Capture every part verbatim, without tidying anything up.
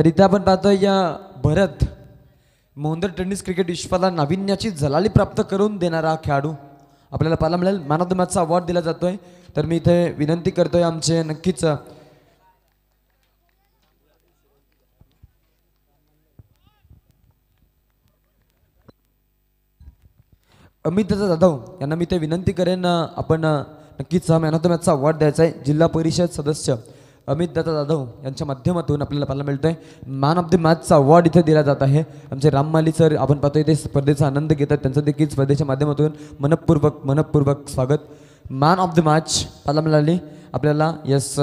तर इथं आपण पाहतोय या भरत मोंदर टेनिस क्रिकेट विश्वाला नाविन्याची झलाली प्राप्त करून देणारा खेळाडू आपल्याला पाहायला मिळेल. मॅन ऑफ द मॅचचा अवॉर्ड दिला जातोय. तर मी इथे विनंती करतोय आमचे नक्कीच अमित जाधव यांना मी ते विनंती करेन आपण नक्कीच मॅन ऑफ द मॅचचा अवॉर्ड द्यायचा आहे. जिल्हा परिषद सदस्य अमित दत्ता जाधव यांच्या माध्यमातून आपल्याला पाहायला मिळतोय मॅन ऑफ द मॅचचा अवॉर्ड इथे दिला जात आहे. आमचे राममाली सर आपण पाहतोय ते स्पर्धेचा आनंद घेतात. त्यांचं देखील स्पर्धेच्या माध्यमातून मनपूर्वक मनपूर्वक स्वागत. मॅन ऑफ द मॅच पाहायला मिळाली आपल्याला. यस,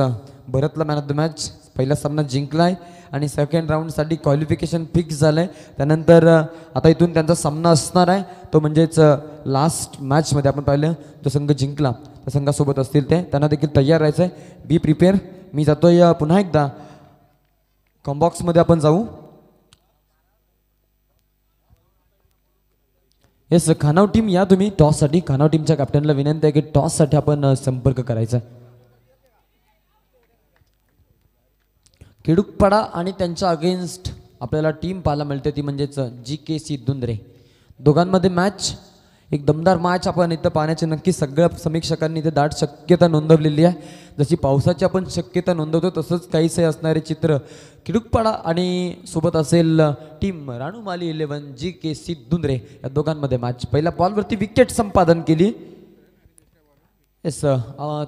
भरतला मॅन ऑफ द मॅच. पहिला सामना जिंकला आहे आणि सेकंड राऊंडसाठी क्वालिफिकेशन फिक्स झालं आहे. त्यानंतर आता इथून त्यांचा सामना असणार आहे तो म्हणजेच लास्ट मॅचमध्ये आपण पाहिलं जो संघ जिंकला त्या संघासोबत असतील ते त्यांना देखील तयार राहायचं आहे. Be prepare. मी जातोय पुन्हा एकदा कॉम्बॉक्समध्ये आपण जाऊ. येस, खानाव टीम या तुम्ही टॉससाठी. खानाव टीमच्या कॅप्टनला विनंती आहे की टॉससाठी आपण संपर्क करायचा. खिडुकपाडा आणि त्यांच्या अगेन्स्ट आपल्याला टीम पाहायला मिळते ती म्हणजेच जी के सी दुंद्रे. दोघांमध्ये मॅच, एक दमदार मॅच आपण इथं पाहण्याची नक्की सगळ्या समीक्षकांनी इथे दाट शक्यता नोंदवलेली आहे. जशी पावसाची आपण शक्यता नोंदवतो तसंच काहीसे असणारे चित्र खिडुकपाडा आणि सोबत असेल टीम राणूमाली इलेव्हन जी के सी दुंद्रे या दोघांमध्ये मॅच. पहिल्या बॉलवरती विकेट संपादन केली. येस,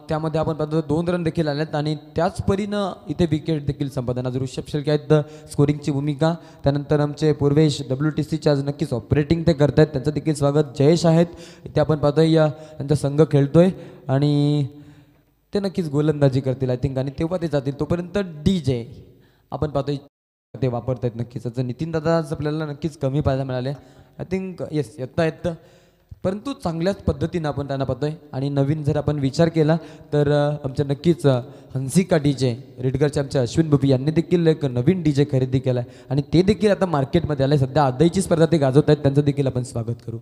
त्यामध्ये आपण पाहतो दोन रन देखील आलेत आणि त्याच परीनं इथे विकेट देखील संपादन. आज ऋषभ शेळके आहेत स्कोरिंगची भूमिका. त्यानंतर आमचे पूर्वेश डब्ल्यू टी सीचे आज नक्कीच ऑपरेटिंग ते करत आहेत. त्यांचं देखील स्वागत. जयेश आहेत इथे आपण पाहतोय त्यांचा संघ खेळतोय आणि ते नक्कीच गोलंदाजी करतील आय थिंक आणि तेव्हा ते जातील. तोपर्यंत डी जे आपण पाहतोय ते वापरत आहेत नक्कीच. त्याचं नितीन दादा आज आपल्याला नक्कीच कमी पाहायला मिळाले आय थिंक. येस, येता येतं परंतु चांगल्याच पद्धतीनं आपण त्यांना पाहतोय आणि नवीन जर आपण विचार केला तर आमच्या नक्कीच हंसिका डी जे रेडगरच्या आमच्या अश्विन बुबी यांनी देखील एक नवीन डी जे खरेदी केला आहे आणि ते देखील आता मार्केटमध्ये आले. सध्या आदईची स्पर्धा ते गाजवत आहेत. त्यांचं देखील आपण स्वागत करू.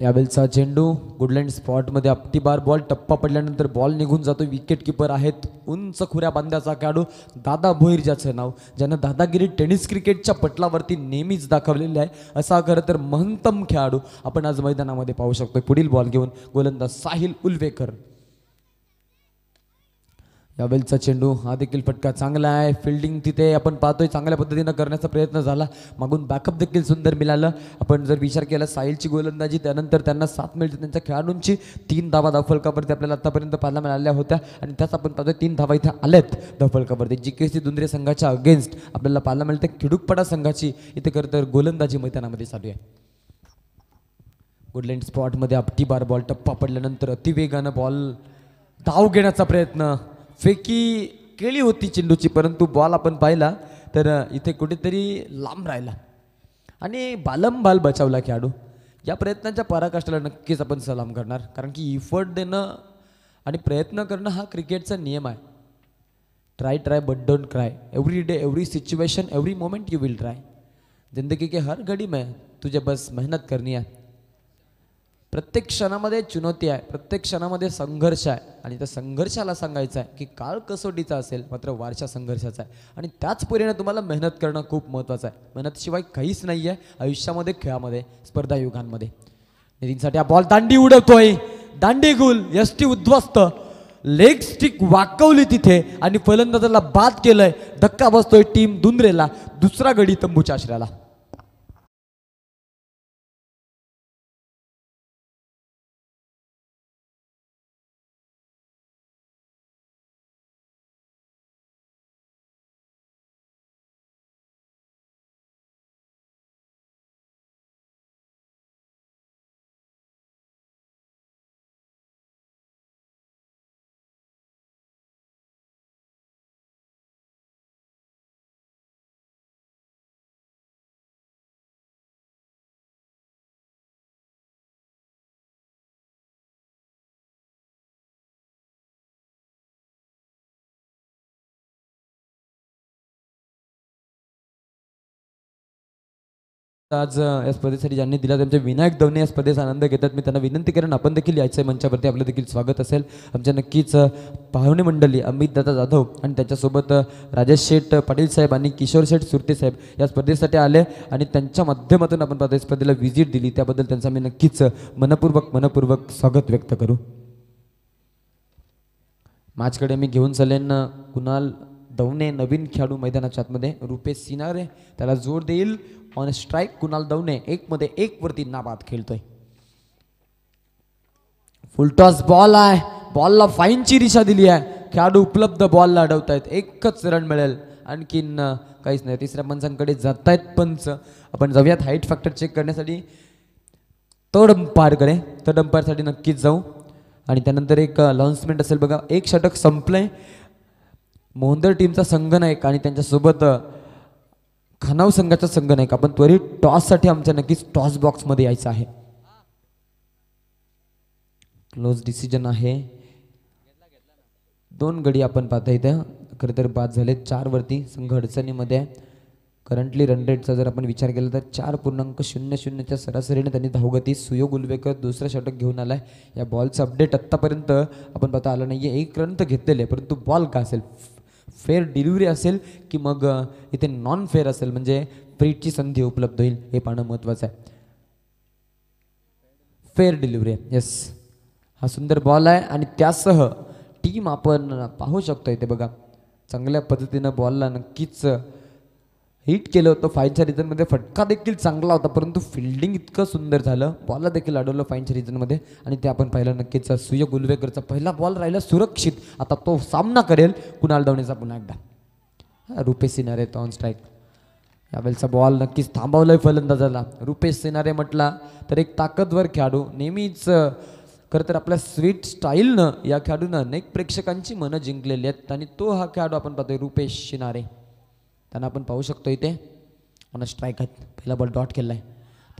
यावेळचा चेंडू गुडलँड स्पॉटमध्ये आपटी बार बॉल. टप्पा पडल्यानंतर बॉल निघून जातो. विकेट किपर आहेत उंच खुऱ्या बांध्याचा खेळाडू दादा भोईर ज्याचं नाव ज्यानं दादागिरी टेनिस क्रिकेटच्या पटलावरती नेहमीच दाखवलेली आहे असा खरं तर महंतम खेळाडू आपण आज मैदानामध्ये पाहू शकतो. पुढील बॉल घेऊन गोलंदाज साहिल उल्वेकर. यावेळचा चेंडू हा देखील फटका चांगला आहे. फिल्डिंग तिथे आपण पाहतोय चांगल्या पद्धतीनं करण्याचा प्रयत्न झाला. मागून बॅकअप देखील सुंदर मिळालं. आपण जर विचार केला साहिलची गोलंदाजी त्यानंतर त्यांना साथ मिळते त्यांच्या खेळाडूंची तीन धावा धावफलकावरती आपल्याला आतापर्यंत पाहायला मिळाल्या होत्या आणि त्याच आपण पाहतोय तीन धावा इथे आल्यात धावफलकावरती. जी के सी दुंद्रे संघाच्या अगेन्स्ट आपल्याला पाहायला मिळते खिडुकपाडा संघाची इथे खरं तर गोलंदाजी मैदानामध्ये चालू आहे. गुडलँड स्पॉटमध्ये आपटी बार बॉल. टप्पा पडल्यानंतर अतिवेगानं बॉल धाव घेण्याचा प्रयत्न. फेकी केली होती चेंडूची परंतु बॉल आपण पाहिला तर इथे कुठेतरी लांब राहिला आणि बालमबाल बचावला खेळाडू. या प्रयत्नाच्या पराकाष्ठाला नक्कीच आपण सलाम करणार कारण की इफर्ट देणं आणि प्रयत्न करणं हा क्रिकेटचा नियम आहे. Try try but don't cry. Every day every situation every moment you will try. जिंदगी के हर घडी में तुझे बस मेहनत करनी आहे. प्रत्येक क्षणामध्ये चुनौती आहे. प्रत्येक क्षणामध्ये संघर्ष आहे आणि त्या संघर्षाला सांगायचं आहे की काळ कसोटीचा असेल मात्र वारसा संघर्षाचा आहे आणि त्याच परीने तुम्हाला मेहनत करणं खूप महत्त्वाचं आहे. मेहनतशिवाय काहीच नाही आहे आयुष्यामध्ये खेळामध्ये स्पर्धायुगांमध्ये. नितीनसाठी हा बॉल दांडी उडवतोय. दांडी गुल यष्टी उद्ध्वस्त. लेग स्टिक वाकवली तिथे आणि फलंदाजाला बाद केलंय. धक्का बसतोय टीम दुंद्रेला. दुसरा गडी तंबूच्या आश्रयाला. आज या स्पर्धेसाठी ज्यांनी दिला त्यांचे विनायक दवणे या स्पर्धेचा आनंद घेतात। मी त्यांना विनंती करेन आपण देखील यायचे मंचावरती, आपले देखील स्वागत असेल। आमच्या नक्कीच पाहुणे मंडळी अमित दादा जाधव आणि त्यांच्यासोबत राजेश शेठ पाटील साहेब आणि किशोर शेठ सुरते साहेब या स्पर्धेसाठी आले आणि त्यांच्या माध्यमातून आपण पात्र स्पर्धेला विजिट दिली, त्याबद्दल त्यांचा मी नक्कीच मनपूर्वक मनपूर्वक स्वागत व्यक्त करू। माझकडे मी घेऊन चलेन कुणाल दवणे, नवीन खेळाडू मैदानाच्या आतमध्ये, रुपेश सिनारे त्याला जोर देईल। ऑन स्ट्राइक कुणाल दवणे एक मध्ये एक वरती नाबाद खेळतोय। फुल टॉस बॉल आहे, बॉलला फाईनची दिशा दिली आहे, खेळाडू उपलब्ध बॉलला अडवतायत, एकच रन मिळेल, आणखीन काहीच नाही। तिसऱ्या पंचांकडे जातायत पंच, आपण जाऊयात हाईट फॅक्टर चेक करण्यासाठी थर्ड अंपायरकडे, थर्ड अंपायरसाठी नक्कीच जाऊ आणि त्यानंतर एक अनाउन्समेंट असेल बघा। एक षटक संपलंय, मोहनदर टीमचा संघनायक आणि त्यांच्यासोबत खनाव संघाचा संघनायक, आपण त्वरित टॉस साठी आमच्या नक्कीच टॉस बॉक्स मध्ये यायचं आहे। क्लोज डिसिजन आहे, दोन गडी आपण पाहता इथं खरं तर बाद झाले, चार वरती संघ अडचणीमध्ये आहे। करंटली रन रेटचा जर आपण विचार केला तर चार पूर्णांक शून्य शून्यच्या सरासरीने त्यांनी धावगती। सुयोग उलवेकर दुसरा षटक घेऊन आलाय, या बॉलचं अपडेट आत्तापर्यंत आपण पाहता आलं नाही आहे। एक रन तर घेतलेले, परंतु बॉल का असेल, फेअर डिलिव्हरी असेल की मग इथे नॉन फेअर असेल, म्हणजे फ्रीची संधी उपलब्ध होईल हे पाहणं महत्त्वाचं आहे। फेअर डिलिव्हरी आहे, येस हा सुंदर बॉल आहे आणि त्यासह टीम आपण पाहू शकतो इथे बघा, चांगल्या पद्धतीनं बॉलला नक्कीच हिट केलं होतं। फाईनच्या रिजनमध्ये फटका देखील चांगला होता, परंतु फिल्डिंग इतकं सुंदर झालं, बॉलला देखील अडवलं फाईनच्या रिजनमध्ये आणि ते आपण पाहिलं नक्कीच। सुयोग उलवेकरचा पहिला बॉल राहिला सुरक्षित, आता तो सामना करेल कुणाल दवणेचा पुन्हा एकदा। रुपेश सिनारे ऑन स्ट्राईक, यावेळेचा बॉल नक्कीच थांबवलाय फलंदाजाला। रुपेश सिनारे म्हटला तर एक ताकदवर खेळाडू, नेहमीच खरं तर आपल्या स्वीट स्टाईलनं या खेळाडूनं अनेक प्रेक्षकांची मनं जिंकलेली आहेत आणि तो हा खेळाडू आपण पाहतोय रुपेश सिनारे। त्यांना आपण पाहू शकतो इथे ऑन स्ट्राईक आहेत, पहिला बॉल डॉट केला आहे,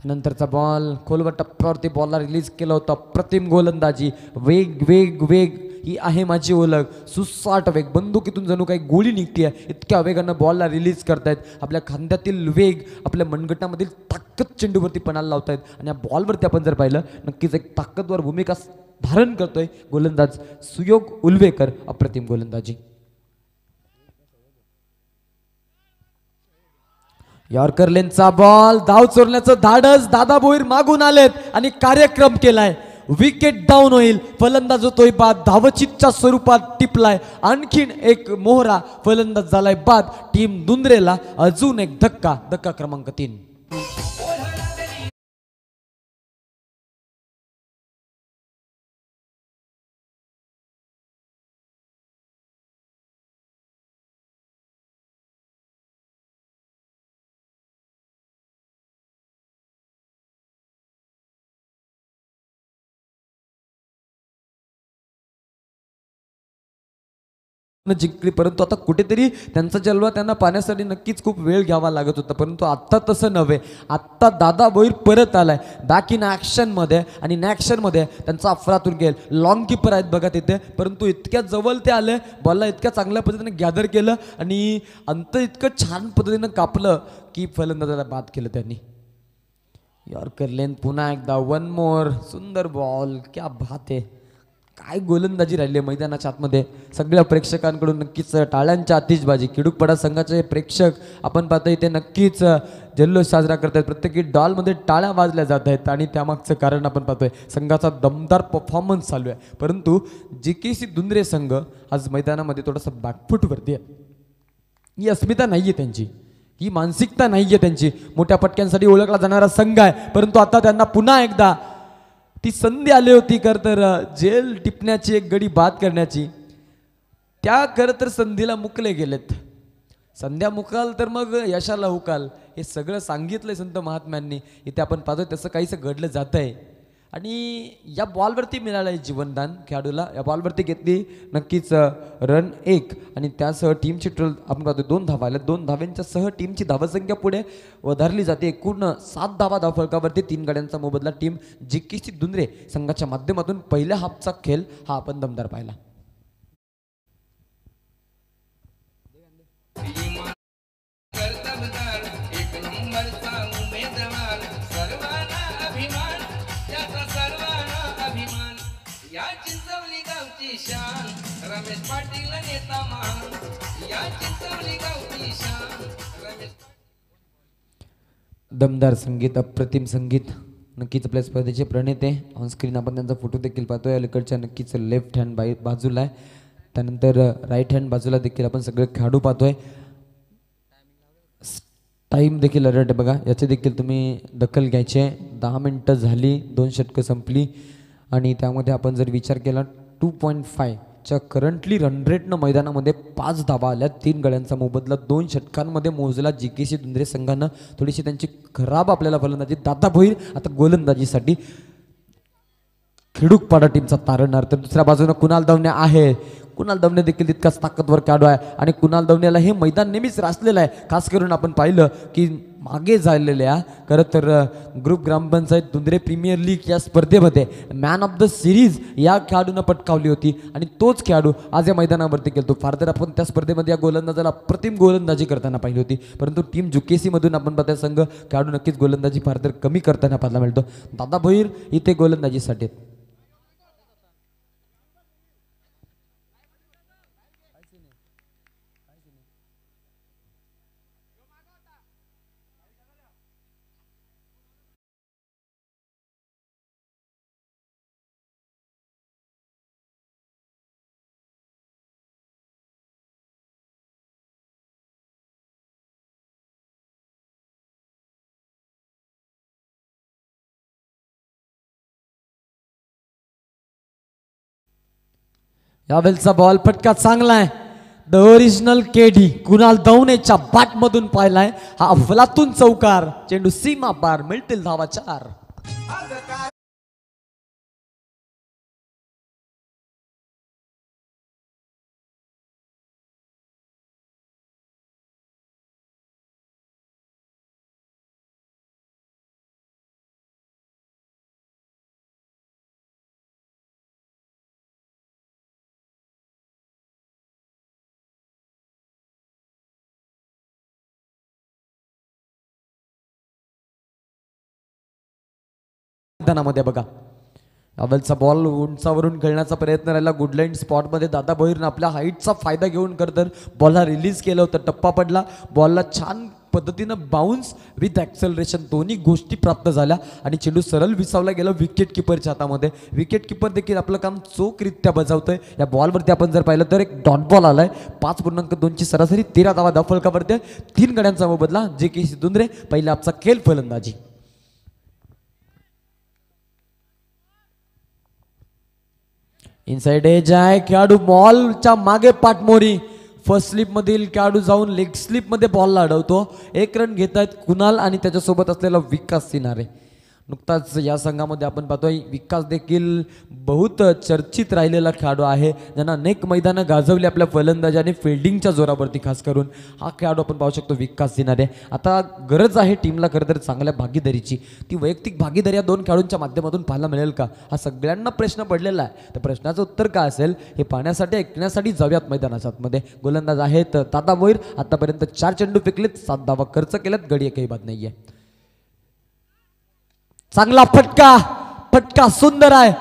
त्यानंतरचा बॉल खोलवर टप्प्यावरती बॉलला रिलीज केला होता। प्रतिम गोलंदाजी, वेग वेग वेग ही आहे माझी ओळख, सुसाट वेग, बंदुकीतून जणू काही गोळी निघते आहे इतक्या वेगानं बॉलला रिलीज करतायत। आपल्या खांद्यातील वेग, आपल्या मनगटामधील ताकद चेंडूवरती पणाला लावतायत आणि या बॉलवरती आपण जर पाहिलं नक्कीच एक ताकदवर भूमिका धारण करतोय गोलंदाज सुयोग उलवेकर। अप्रतिम गोलंदाजी, यॉर्कर लेनचा बॉल, धाव चोरण्याचं धाडस, दादा भोईर मागून आलेत आणि कार्यक्रम केलाय, विकेट डाऊन होईल, फलंदाज होतोय बाद, धावचितच्या स्वरूपात टिपलाय, आणखीन एक मोहरा फलंदाज झालाय बाद, टीम दुंद्रेला अजून एक धक्का, धक्का क्रमांक तीन। जिंकली, परंतु आता कुठेतरी त्यांचा जलवा त्यांना पाण्यासाठी नक्कीच खूप वेळ घ्यावा लागत होता, परंतु आत्ता तसं नव्हे। आत्ता दादा भोईर परत आलाय बॅक इन ॲक्शनमध्ये आणि नॅक्शनमध्ये त्यांचा अफरातूर गेल। लॉंग किपर आहेत बघा तिथे, परंतु इतक्या जवळ ते आले, बॉलला इतक्या चांगल्या पद्धतीने गॅदर केलं आणि अंतर इतकं छान पद्धतीनं कापलं की फलंदाजाला बाद केलं त्यांनी। यॉर्कर लेन पुन्हा एकदा, वन मोर, सुंदर बॉल, क्या बात आहे, काय गोलंदाजी राहिली मैदानाच्या आतमध्ये। सगळ्या प्रेक्षकांकडून नक्कीच टाळ्यांच्या आतिषबाजी, खिडूकपाडा संघाचे प्रेक्षक आपण पाहतोय ते नक्कीच जल्लोष साजरा करतात, प्रत्येकी डॉलमध्ये टाळ्या वाजल्या जात आहेत आणि त्यामागचं कारण आपण पाहतोय संघाचा दमदार परफॉर्मन्स चालू आहे। परंतु जी के सी दुंद्रे संघ आज मैदानामध्ये थोडासा बॅकफूटवरती आहे, ही अस्मिता नाही आहे त्यांची, ही मानसिकता नाही आहे त्यांची, मोठ्या फटक्यांसाठी ओळखला जाणारा संघ आहे, परंतु आता त्यांना पुन्हा एकदा ती संधी आली होती खरं तर जेल टिपण्याची, एक गडी बाद करण्याची, त्या खरं तर संधीला मुकले गेलेत। संध्या मुकाल तर मग यशाला हुकाल, हे सगळं सांगितलं संत महात्म्यांनी, इथे आपण पाहतोय तसं काहीसं घडलं जात आहे आणि या बॉलवरती मिळालं आहे जीवनदान खेळाडूला। या बॉलवरती घेतली नक्कीच रन एक आणि त्यासह टीमची ट्रोल आपण पाहतो दोन धावा आल्या, दोन धाव्यांच्या सह टीमची धावसंख्या पुढे वधारली जाते, एकूण सात धावा धावफलकावरती, तीन गड्यांचा मोबदला। टीम जी के सी दुंद्रे संघाच्या माध्यमातून पहिल्या हाफचा खेळ हा आपण दमदार पाहिला। या चिंचवली गावची शान, रमेश पाटील नेता मान, या चिंचवली गावची शान, रमेश दमदार संगीत, अप्रतिम संगीत नक्कीच आपल्या स्पर्धेचे प्रणेते. ऑन स्क्रीन आपण त्यांचा फोटो देखील पाहतोय. अलीकडच्या नक्कीच लेफ्ट हँड बाजूला आहे, त्यानंतर राईट हँड बाजूला देखील आपण सगळे खेळाडू पाहतोय. टाइम देखील अलर्ट बघा, याचे देखील तुम्ही दखल घ्यायचे. दहा मिनटं झाली, दोन षटकं संपली आणि त्यामध्ये आपण जर विचार केला टू पॉईंट फायच्या करंटली रन रेटनं मैदानामध्ये पाच धावा आल्या, तीन गड्यांचा मोबदला दोन षटकांमध्ये मोजला. जी के सी दुंद्रे संघानं थोडीशी त्यांची खराब आपल्याला फलंदाजी दाता होईल. आता गोलंदाजीसाठी खिडूकपाडा टीमचा तारणहार, तर दुसऱ्या बाजूनं कुणाल दवणे आहे. कुणाल दवणे देखील तितकाच ताकदवर खेळाडू आहे आणि कुणाल दवणेला हे मैदान नेहमीच रासलेलं आहे. खास करून आपण पाहिलं की मागे झालेल्या खरं तर ग्रुप ग्रामपंचायत दुंद्रे प्रीमियर लीग या स्पर्धेमध्ये मॅन ऑफ द सिरीज या खेळाडूनं पटकावली होती आणि तोच खेळाडू आज या मैदानावरती खेळतो. फार तर आपण त्या स्पर्धेमध्ये या गोलंदाजाला अप्रतिम गोलंदाजी करताना पाहिली होती, परंतु टीम जुकेसीमधून आपण पाहता संघ खेळाडू नक्कीच गोलंदाजी फार तर कमी करताना पाहायला मिळतो. दादा भोईर इथे गोलंदाजीसाठी. यावेळचा बॉल फटका चांगला आहे. द ओरिजिनल केडी कुणाल दवणेच्या बाट मधून पाहिलाय हा अफलातून चौकार, चेंडू सीमा पार, मिळतील धावा चार. मैदानामध्ये बघा अवलचा बॉल उंचावरून खेळण्याचा प्रयत्न राहिला. गुडलँड स्पॉटमध्ये दादा भोईरनं आपल्या हाईटचा फायदा घेऊन करतर बॉलला रिलीज केलं होतं. टप्पा पडला, बॉलला छान पद्धतीनं बाउन्स विथ ॲक्सेलरेशन दोन्ही गोष्टी प्राप्त झाल्या आणि चेंडू सरळ विसावला गेला विकेट किपरच्या हातामध्ये. विकेट किपर देखील आपलं काम चोखरित्या बजावतंय. या बॉलवरती आपण जर पाहिलं तर एक डॉट बॉल आला आहे. पाच पूर्णांक दोनची सरासरी, तेरा धावा दाफलकावरती, तीन गड्यांचा मोबदला. जे के सी दुंद्रे पहिला आपचा खेळ फलंदाजी. इनसाइड एज आहे, खेळाडू बॉलच्या मागे पाठमोरी. फर्स्ट स्लिप मधील खेळाडू जाऊन लेग स्लिप मध्ये बॉलला अडवतो. एक रन घेत आहेत कुणाल आणि त्याच्यासोबत असलेला विकास सिनारे. नुकताच या संघामध्ये आपण पाहतोय विकास देखील बहुत चर्चित राहिलेला खेळाडू आहे, ज्यांना अनेक मैदानं गाजवली आपल्या फलंदाजी आणि फिल्डिंगच्या जोरावरती. खास करून हा खेळाडू आपण पाहू शकतो विकास सिनारे. आता गरज आहे टीमला खरं तर चांगल्या भागीदारीची. ती वैयक्तिक भागीदारी या दोन खेळाडूंच्या माध्यमातून पाहायला मिळेल का, हा सगळ्यांना प्रश्न पडलेला आहे. तर प्रश्नाचं उत्तर काय असेल हे पाहण्यासाठी ऐकण्यासाठी जाऊयात मैदानाच्या आतमध्ये. गोलंदाज आहेत दादा भोईर. आतापर्यंत चार चेंडू फेकलेत, सात धावा खर्च केल्यात, गडी एकही बाद नाहीये. चांगला फटका, फटका सुंदर आहे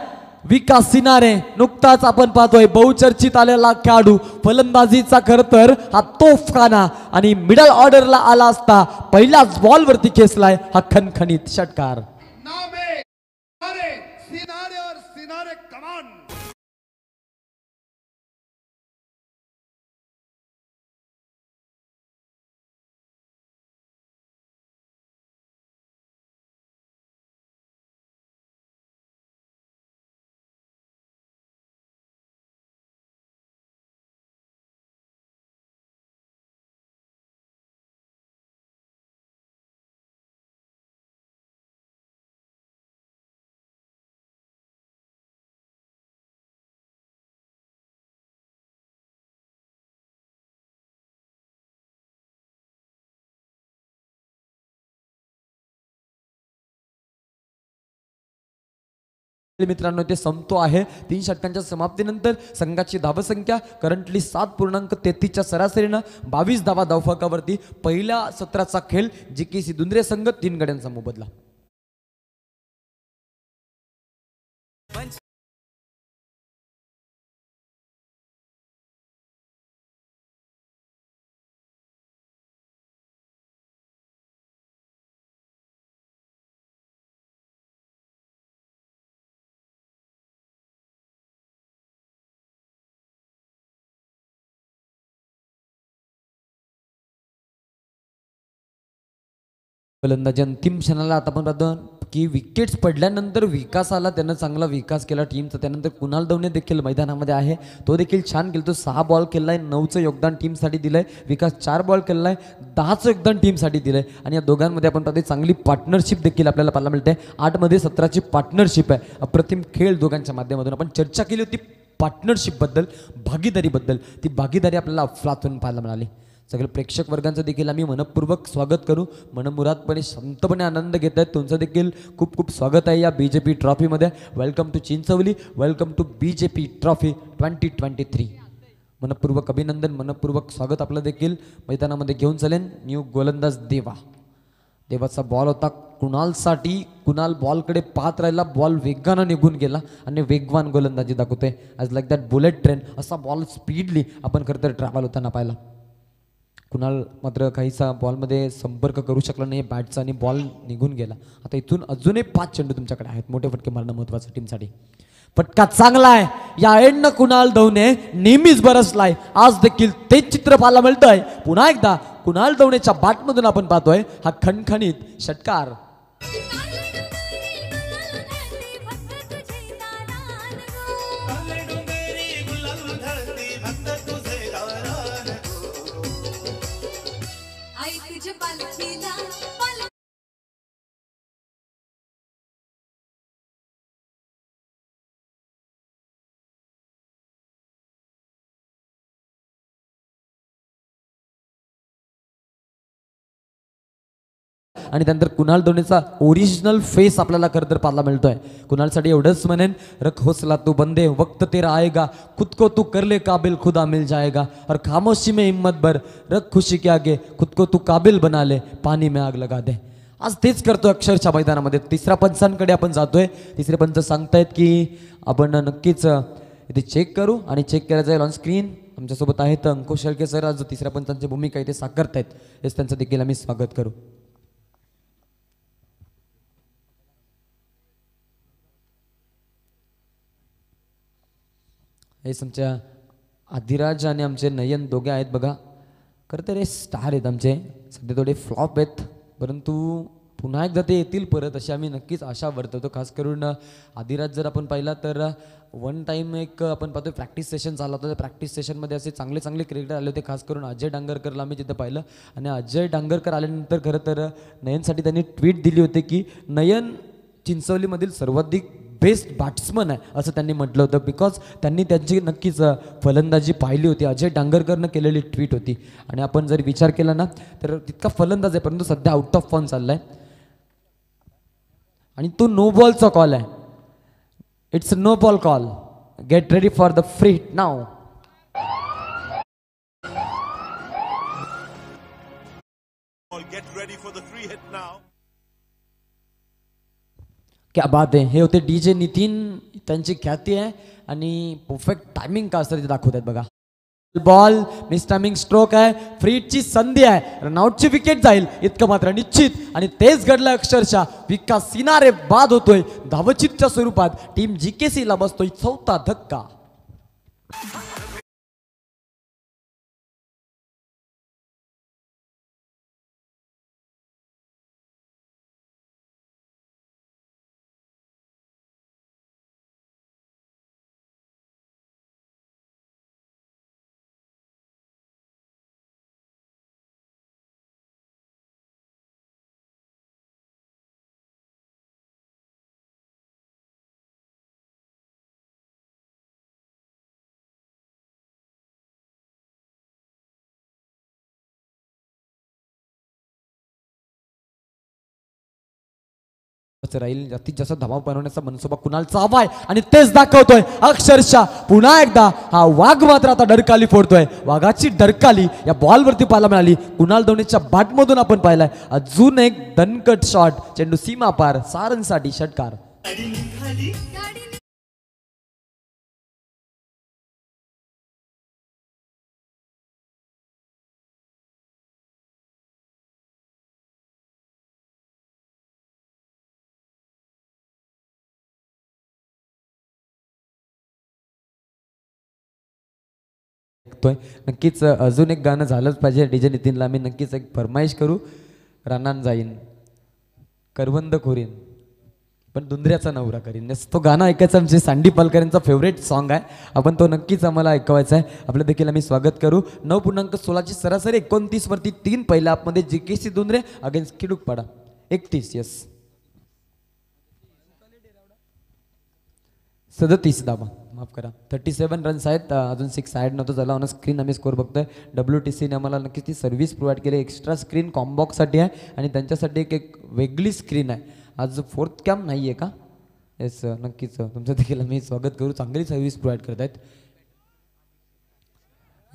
विकास सिनारे. नुकताच आपण पाहतोय बहुचर्चित आलेला खेळाडू फलंदाजीचा खरं तर हा तोफखाना आणि मिडल ऑर्डरला आला असता पहिलाच बॉलवरती खेचलाय हा खणखणीत षटकार. मित्रांनो ते संपतो आहे. तीन षटकांच्या समाप्तीनंतर संघाची धावसंख्या करंटली सात पूर्णांक तेहतीसच्या सरासरीनं बावीस धावा धावफलकावरती. पहिल्या सत्राचा खेळ जी के सी दुंद्रे संघ, तीन गड्यांचा मोबदला. फलंदाजी अंतिम क्षणाला आता आपण की विकेट्स पडल्यानंतर विकासाला त्यानं चांगला विकास केला टीमचा। त्यानंतर कुणाल दवणे देखील मैदानामध्ये आहे, तो देखील छान खेळतो। सहा बॉल खेळलाय, नऊचं योगदान टीमसाठी दिलंय। विकास चार बॉल खेळलाय, दहाचं योगदान टीमसाठी दिलंय आणि या दोघांमध्ये आपण पाहतोय चांगली पार्टनरशिप देखील आपल्याला पाहायला मिळते। आठ मध्ये सतरा ची पार्टनरशिप आहे। अप्रतिम खेळ दोघांच्या माध्यमातून आपण चर्चा केली होती पार्टनरशिप बद्दल, भागीदारी बद्दल। ती भागीदारी आपल्याला अफलातून पाहायला मिळाली। सगळे प्रेक्षक वर्गांचं देखील आम्ही मनपूर्वक स्वागत करू। मनमुरादपणे शांतपणे आनंद घेत आहेत, तुमचं देखील खूप खूप स्वागत आहे या बीजेपी ट्रॉफी मध्ये। Welcome to Chinchavali, welcome to BJP trophy twenty twenty three. मनपूर्वक अभिनंदन, मनपूर्वक स्वागत आपलं देखील। मैदानामध्ये घेऊन चलेन न्यू गोलंदाज देवा। देवाचा बॉल होता कुणालसाठी, कुणाल बॉलकडे पाहत राहिला, बॉल वेगानं निघून गेला आणि वेगवान गोलंदाजी दाखवतोय। As like that bullet train असा बॉल स्पीडली आपण खरं तर ट्रॅव्हल होताना पाहिला। कुणाल मात्र काहीसा बॉलमध्ये संपर्क करू शकला नाही बॅटचा आणि बॉल निघून गेला। आता इथून अजूनही पाच चेंडू तुमच्याकडे आहेत, मोठे फटके मारणं महत्त्वाचं टीमसाठी। फटका चांगला आहे या एंडनं कुणाल दवणे नेहमीच बरसलाय, आज देखील तेच चित्र पाहायला मिळतंय। पुन्हा एकदा कुणाल दवणेच्या बॅटमधून आपण पाहतोय हा खणखणीत षटकार। आणि त्यानंतर कुणाल दवणेचा ओरिजिनल फेस आपल्याला खरं तर पाहायला मिळतोय। कुणालसाठी एवढंच म्हणेन, रख हौसला तू बंदे, वक्त तेरा आएगा, खुद को तू करले काबिल खुदा मिल जाएगा, और खामोशी में हिम्मत भर, रख खुशी के आगे, खुद को तू काबिल बना ले, पाणी में आग लगा दे। आज तेच करतोय अक्षरशः मैदानामध्ये। तिसऱ्या पंचांकडे आपण जातोय। तिसरे पंच सांगतायत की आपण नक्कीच इथे चेक करू आणि चेक केला जाईल ऑन स्क्रीन। आमच्यासोबत आहेत अंकुश शेळके सर, आज तिसऱ्या पंचांची भूमिका इथे साकारत आहेत, हेच त्यांचं देखील आम्ही स्वागत करू। हेच आमच्या आदिराज आणि आमचे नयन दोघे आहेत बघा, खरं तर हे स्टार आहेत आमचे। सध्या थोडे फ्लॉप आहेत परंतु पुन्हा एकदा ते येतील परत, अशी आम्ही नक्कीच आशा वर्तवतो। खास करून आदिराज जर आपण पाहिला तर वन टाईम एक आपण पाहतो प्रॅक्टिस सेशन झाला होता, त्या प्रॅक्टिस सेशनमध्ये असे चांगले चांगले क्रिकेटर आले होते। खास करून अजय डांगरकरला आम्ही तिथं पाहिलं आणि अजय डांगरकर आल्यानंतर खरं तर नयनसाठी त्यांनी ट्विट दिली होती की नयन चिंचवलीमधील सर्वाधिक बेस्ट बॅट्समन आहे असं त्यांनी म्हटलं होतं, बिकॉज त्यांनी त्यांची नक्कीच फलंदाजी पाहिली होती। अजय डांगरकरनं केलेली ट्विट होती आणि आपण जर विचार केला ना तर तितका फलंदाज आहे परंतु सध्या आउट ऑफ फॉर्म चालला आहे आणि तो नो बॉलचा कॉल आहे। It's no ball call, get ready for the free hit now. Get ready for the free hit now. क्या बात आहे। हे होते डी जे नितीन, त्यांची ख्याती आहे आणि परफेक्ट टायमिंग का असतं ते दाखवत आहेत बघा। बॉल मिस टायमिंग स्ट्रोक आहे, फ्री हिटची संधी आहे, रनआउटची विकेट जाईल इतकं मात्र निश्चित आणि तेच घडलं अक्षरशः। विकास सिनारे बाद होतोय धावचीतच्या स्वरूपात, टीम जी के सी ला बसतोय चौथा धक्का। राहील जास्तीत जास्त धमाव बनवण्याचा मनसोबा कुणालचा हवा आहे आणि तेच दाखवतोय अक्षरशः। पुन्हा एकदा हा वाघ मात्र आता डरकाली फोडतोय। वाघाची डरकाली या बॉलवरती पाहायला मिळाली। कुणाल दवणेच्या बॅटमधून आपण पाहिलाय अजून एक दणकट शॉट, चेंडू सीमा पार, सारनसाठी षटकार। नक्कीच अजून एक गाणं झालंच पाहिजे, डी जे नितीनला आम्ही नक्कीच एक फरमाईश करू। रानान जाईन करवंद खोरीन पण दुंदऱ्याचा नवरा करीन. तो गाणं ऐकायचं आमचे सांडी पालकरांचा फेवरेट सॉन्ग आहे. आपण तो नक्कीच आम्हाला ऐकवायचं आहे. आपलं देखील आम्ही स्वागत करू. नऊ पूर्णांक सोळाची सरासरी एकोणतीस वरती तीन पहिल्या आपमध्ये जीकेसी दुंदरे अगेन्स्ट खिडुकपाडा एकतीस यस सदतीस धावा माफ करा थर्टी सेवन रन्स आहेत. अजून सिक्स ॲड नव्हतं झाला. ऑन स्क्रीन आम्ही स्कोर बघतोय. डब्ल्यू टी सीने आम्हाला नक्कीच ती सर्व्हिस प्रोव्हाइड केली. एक्स्ट्रा स्क्रीन कॉम्बॉक्ससाठी आहे आणि त्यांच्यासाठी एक एक वेगळी स्क्रीन आहे. आज फोर्थ कॅम्प नाही आहे का? येस नक्कीच तुमचं देखील आम्ही स्वागत करू. चांगली सर्व्हिस प्रोव्हाइड करत आहेत.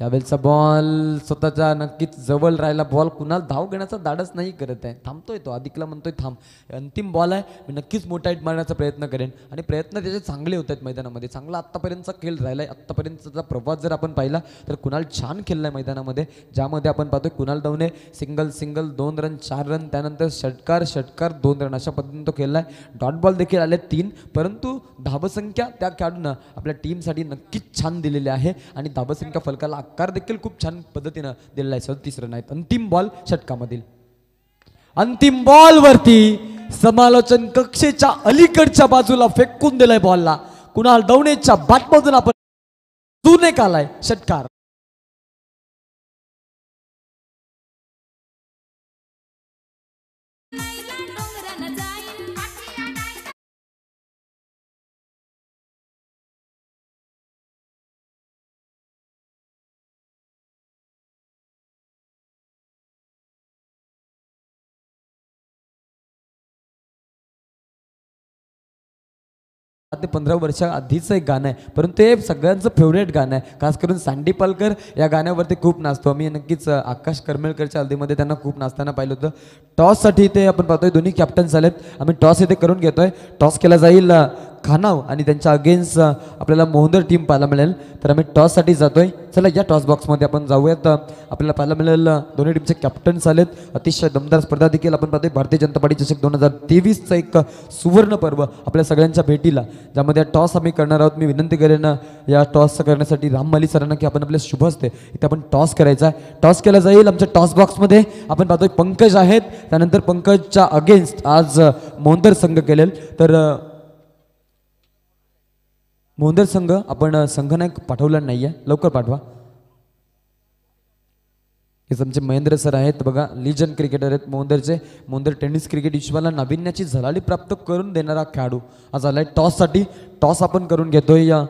यावेळचा बॉल स्वतःचा नक्कीच जवळ राहिला. बॉल कुणाला धाव घेण्याचा धाडस नाही करत आहे. थांबतोय तो अधिकला म्हणतोय थांब. अंतिम बॉल आहे. मी नक्कीच मोठा हिट मारण्याचा प्रयत्न करेन आणि प्रयत्न त्याचे चांगले होत आहेत. मैदानामध्ये चांगला आत्तापर्यंतचा खेळ राहिला आहे. आत्तापर्यंतचा प्रवास जर आपण पाहिला तर कुणाल छान खेळला आहे मैदानामध्ये, ज्यामध्ये आपण पाहतोय कुणाल धावणे सिंगल सिंगल दोन रन चार रन त्यानंतर षटकार षटकार दोन रन अशा पद्धतीने तो खेळला आहे. डॉट बॉल देखील आले तीन, परंतु धावसंख्या त्या खेळाडूंना आपल्या टीमसाठी नक्कीच छान दिलेली आहे आणि धावसंख्या फलकाला आकार देखील खूप छान पद्धतीनं दिलेला आहे. सदतीस रन आहेत. अंतिम बॉल षटकामधील अंतिम बॉल वरती समालोचन कक्षेच्या अलीकडच्या बाजूला फेकून दिलाय बॉलला. कुणाल दवणेच्या बाटमधून आपण जुने कालाय षटकार. ते पंधरा वर्षा आधीचं एक गाणं आहे, परंतु हे सगळ्यांचं फेवरेट गाणं आहे. खास करून सांडी पालकर या गाण्यावरती खूप नाचतो. आम्ही नक्कीच आकाश करमेळकरच्या हल्दीमध्ये त्यांना खूप नाचताना पाहिलं होतं. टॉससाठी ते आपण पाहतोय दोन्ही कॅप्टन्स आलेत. आम्ही टॉस इथे करून घेतोय. टॉस केला जाईल खानाव आणि त्यांच्या अगेन्स्ट आपल्याला मोहंदर टीम पाहायला मिळेल. तर आम्ही टॉससाठी जातोय. चला या टॉस बॉक्समध्ये आपण जाऊयात. आपल्याला पाहायला मिळेल दोन्ही टीमचे कॅप्टन्स आलेत. अतिशय दमदार स्पर्धा देखील आपण पाहतोय. भारतीय जनता पार्टी चषक दोन हजार तेवीसचं एक सुवर्ण पर्व आपल्या सगळ्यांच्या भेटीला, ज्यामध्ये टॉस आम्ही करणार आहोत. मी विनंती करेन या टॉस करण्यासाठी राममाली सरांना की आपण आपल्या शुभ असते इथे आपण टॉस करायचा आहे. टॉस केला जाईल. आमच्या टॉस बॉक्समध्ये आपण पाहतोय पंकज आहेत. त्यानंतर पंकजच्या अगेन्स्ट आज मोहंदर संघ केलेल. तर मोहंदर संघ आपण संघनायक पाठवला नाही आहे. लवकर पाठवा. हेच आमचे महेंद्र सर आहेत. बघा लिजन क्रिकेटर आहेत मोहंदरचे. मोहंदर टेनिस क्रिकेट विश्वाला नाविन्याची झलाली प्राप्त करून देणारा खेळाडू आज आला आहे टॉससाठी. टॉस आपण करून घेतोय. या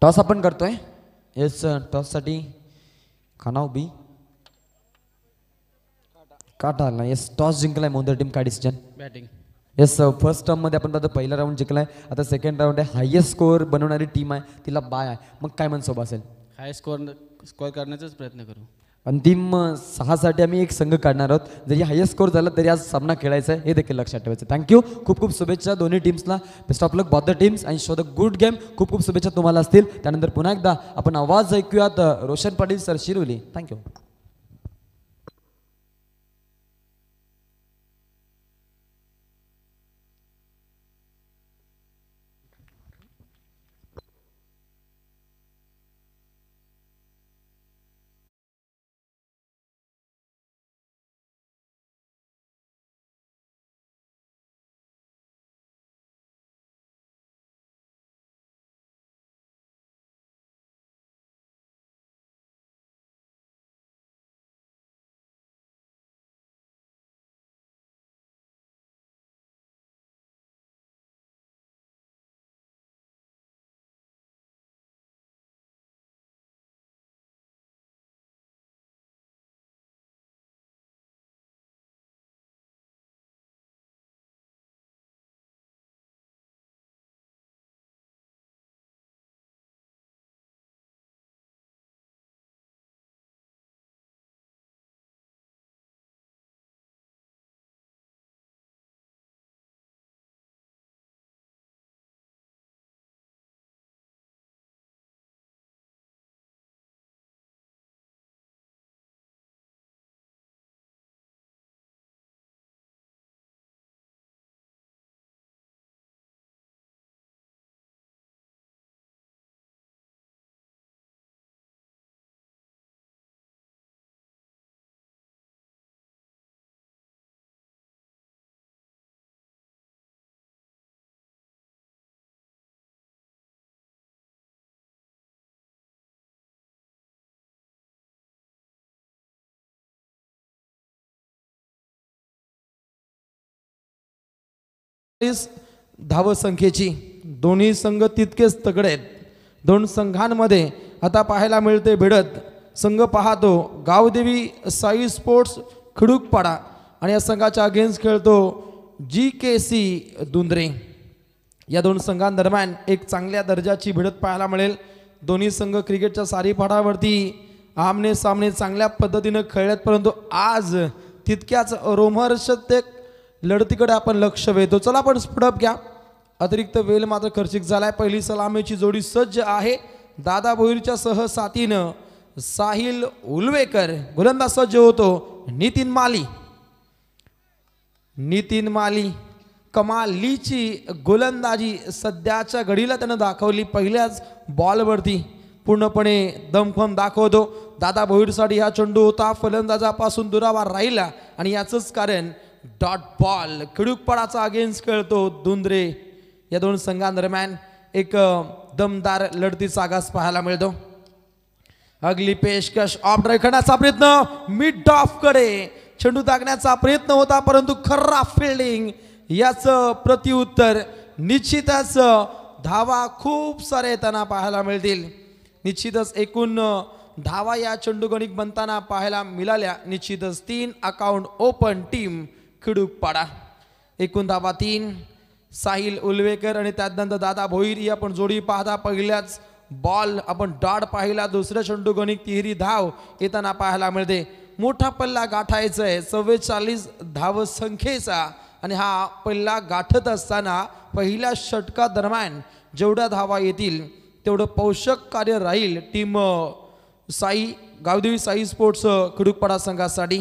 टॉस आपण करतोय. येस टॉससाठी खानाव बी काटा आला. येस टॉस जिंकलाय मोहंदर टीम. काय डिसिजन? बॅटिंग. येस फर्स्ट टर्ममध्ये आपण आता पहिला राऊंड जिंकलाय. आता सेकंड राऊंड आहे. हायेस्ट स्कोअर बनवणारी टीम आहे तिला बाय आहे. मग काय मनसोबा असेल? हायेस्ट स्कोअर स्कोअर करण्याचाच प्रयत्न करू. अंतिम सहासाठी आम्ही एक संघ काढणार आहोत. जरी हायेस्ट स्कोर झाला तरी आज सामना खेळायचा आहे हे देखील लक्षात ठेवायचं. थँक्यू. खूप खूप शुभेच्छा दोन्ही टीम्सला. Best of luck both the teams and show the good game. खूप खूप शुभेच्छा तुम्हाला असतील. त्यानंतर पुन्हा एकदा आपण आवाज ऐकूयात रोशन पाटील सर शिरोली. थँक्यू. धाव संख्येची दोन्ही संघ तितकेच तगडे आहेत। दोन संघांमध्ये आता पाहायला मिळते भिडत। संघ पाहतो गावदेवी साई स्पोर्ट्स खिडूकपाडा आणि या संघाच्या अगेन्स्ट खेळतो जी के सी दुंद्रे। या दोन संघांदरम्यान एक चांगल्या दर्जाची भिडत पाहायला मिळेल। दोन्ही संघ क्रिकेटच्या सारीपाठावरती आमने सामने चांगल्या पद्धतीने खेळलेत, परंतु आज तितक्याच रोमहर्षक लढतीकडे आपण लक्ष वेधतो। चला आपण स्पीडअप घ्या, अतिरिक्त वेळ मात्र खर्चिक झालाय। पहिली सलामीची जोडी सज्ज आहे, दादा भोईरच्या सह साथीनं साहिल उलवेकर। गोलंदाज सज्ज होतो नितीन माली। नितीन माली कमालीची गोलंदाजी सध्याच्या घडीला त्यानं दाखवली। पहिल्याच बॉलवरती पूर्णपणे दमखम दाखवतो। दादा भोईरसाठी हा चेंडू होता फलंदाजापासून दुरावा राहिला आणि याचंच कारण डॉट बॉल खिडूकपाडाचा अगेन्स्ट खेळतो दुंद्रे। या दोन संघांदरम्यान एक दमदार लढतीचा आगास पाहायला मिळतो। अगली पेशकश ऑफ ड्राइव्ह करण्याचा प्रयत्न, मिड ऑफ कडे चेंडू दागण्याचा प्रयत्न होता, परंतु खर्रा फिल्डिंग, याचं प्रत्युत्तर निश्चितच धावा खूप सारे त्यांना पाहायला मिळतील। निश्चितच एकूण धावा या चेंडूगणिक बनताना पाहायला मिळाल्या। निश्चितच तीन अकाउंट ओपन टीम खिडूकपाडा, एकूण धावा तीन। साहिल उलवेकर आणि त्यानंतर दादा भोईर ही आपण जोडी पाहता। पहिल्याच बॉल आपण डॉट पाहिला, दुसऱ्या चेंडू गणिक तिहेरी धाव येताना पाहायला मिळते। मोठा पल्ला गाठायचा आहे, चव्वेचाळीस धाव संख्येचा, आणि हा पल्ला गाठत असताना पहिल्या षटका दरम्यान जेवढ्या धावा येतील तेवढं पोषक कार्य राहील टीम साई गावदेवी साई स्पोर्ट्स खिडूकपाडा संघासाठी।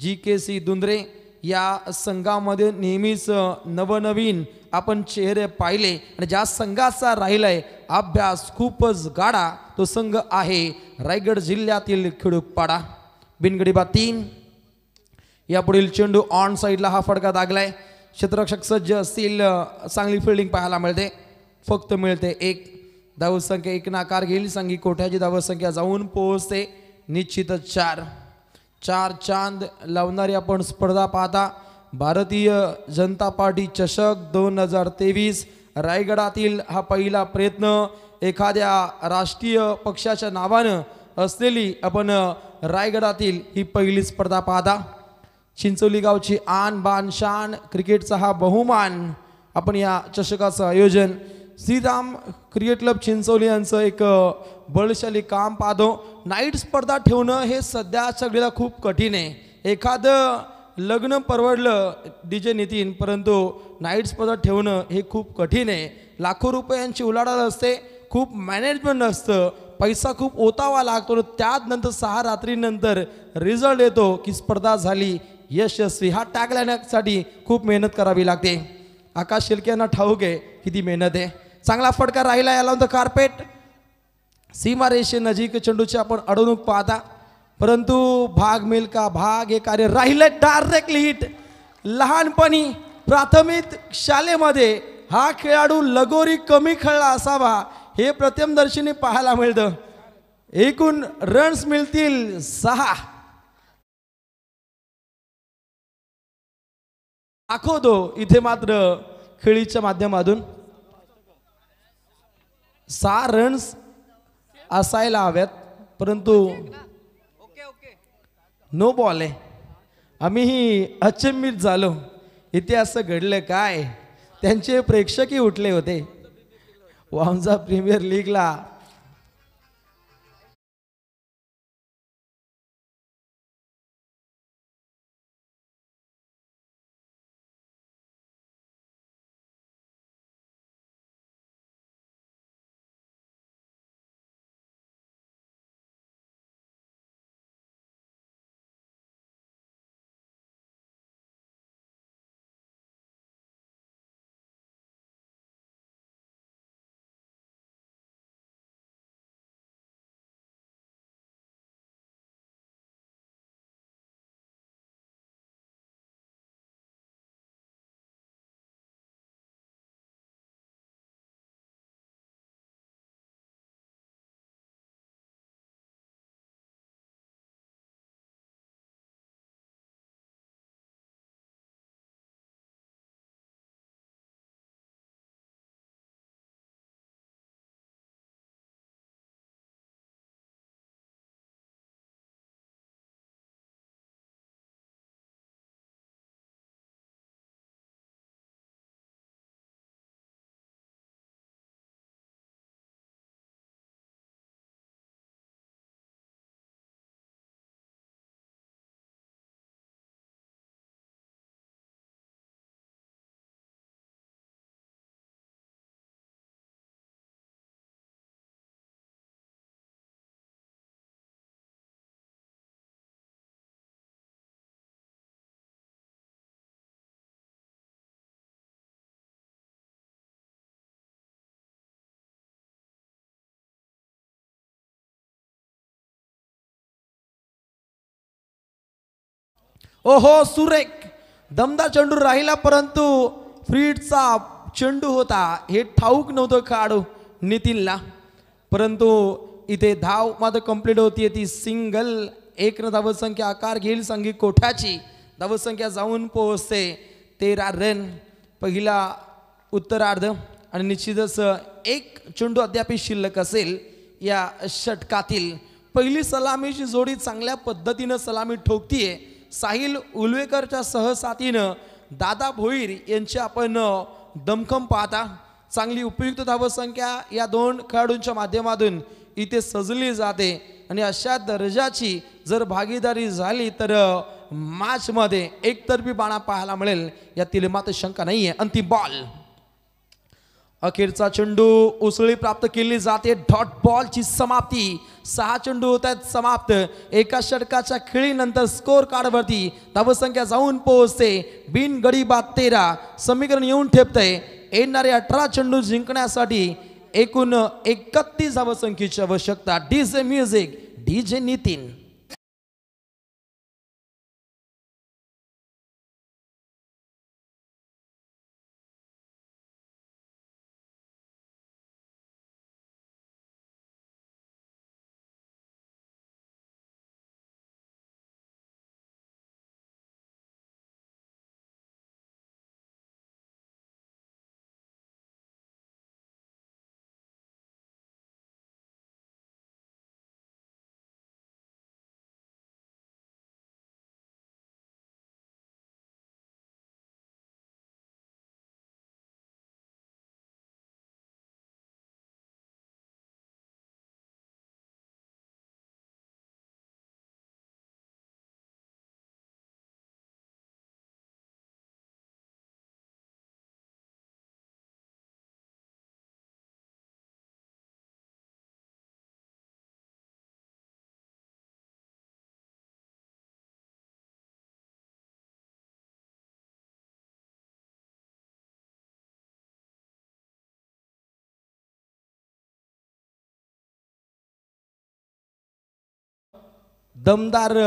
जी के सी दुंद्रे या संघामध्ये नेहमीच नवनवीन आपण चेहरे पाहिले आणि ज्या संघाचा राहिलाय अभ्यास खूपच गाडा तो संघ आहे रायगड जिल्ह्यातील खिडूकपाडा। बिनगडीबा तीन। यापुढील चेंडू ऑन साईडला हा फटका दागलाय। क्षेत्ररक्षक सज्ज असतील, चांगली फिल्डिंग पाहायला मिळते, फक्त मिळते एक। धावसंख्या एक नाकार घेईल, संघी कोठ्याची धावसंख्या जाऊन पोहोचते निश्चितच चार। चार चांद लावणारी आपण स्पर्धा पाहता। भारतीय जनता पार्टी चषक दोन हजार तेवीस रायगडातील हा पहिला प्रयत्न। एखाद्या राष्ट्रीय पक्षाच्या नावानं असलेली आपण रायगडातील ही पहिली स्पर्धा पाहता। चिंचोली गावची आन बान शान, क्रिकेटचा हा बहुमान। आपण या चषकाचं आयोजन श्रीराम क्रिकेट क्लब चिंचोली यांचं एक बळशाली काम पाहतो। नाईट स्पर्धा ठेवणं हे सध्या सगळ्याला खूप कठीण आहे। एखादं लग्न परवडलं डीजे नितीन, परंतु नाईट स्पर्धा ठेवणं हे खूप कठीण आहे। लाखो रुपयांची उलाढाल असते, खूप मॅनेजमेंट असतं, पैसा खूप ओतावा लागतो, त्यानंतर सहा रात्रीनंतर रिझल्ट येतो की स्पर्धा झाली यशस्वी हा टॅग लावण्यासाठी खूप मेहनत करावी लागते। आकाश शिल्के यांना ठाऊक आहे किती मेहनत आहे। चांगला फटका राहिला, याला होतं कार्पेट। सीमारेषे नजीक चेंडूची आपण अडवणूक पाहता, परंतु भाग मिल का भाग हे कार्य राहिलं। Direct hit. लहानपणी प्राथमिक शाळेमध्ये हा खेळाडू लगोरी कमी खेळला असावा हे प्रथमदर्शनी पाहायला मिळतं। एकूण रन्स मिळतील सहा। आखोदो इथे मात्र खेळीच्या माध्यमातून सहा रन्स असायला हव्यात, परंतु नो बॉल आहे। आम्हीही अचंबित झालो, इथे असं घडलं काय। त्यांचे प्रेक्षकही उठले होते। वामजा प्रीमियर लीगला ओहो सुरेख दमदार चेंडू राहिला, परंतु फ्रीडचा चेंडू होता हे ठाऊक नव्हतं खेळाडू नितीनला, परंतु इथे धाव मात्र कंप्लीट होती ती सिंगल. एक न धावसंख्या आकार घेईल संघी कोठ्याची, धावसंख्या जाऊन पोहोचते तेरा रन. पहिला उत्तरार्ध आणि निश्चितच एक चेंडू अद्याप शिल्लक असेल या षटकातील. पहिली सलामीची जोडी चांगल्या पद्धतीने सलामी ठोकतीये. साहिल उल्वेकरच्या सहसाथीनं दादा भोईर यांची आपण दमखम पाहता. चांगली उपयुक्त धावसंख्या या दोन खेळाडूंच्या माध्यमातून इथे सजली जाते आणि अशा दर्जाची जर भागीदारी झाली तर मॅच मध्ये एकतर्फी बाणा पाहायला मिळेल यातील मात्र शंका नाही आहे. अंतिम बॉल, अखेरचा चेंडू उसळी प्राप्त केली जाते. डॉट बॉलची समाप्ती. सहा चेंडू होत आहेत समाप्त. एका षटकाच्या खेळीनंतर स्कोर कार्डवरती धावसंख्या जाऊन पोहोचते बिन गडी बाद तेरा. समीकरण येऊन ठेपतंय. येणारे अठरा चेंडू जिंकण्यासाठी एकूण एकतीस धावसंख्येची आवश्यकता. DJ music, DJ Nitin. दमदार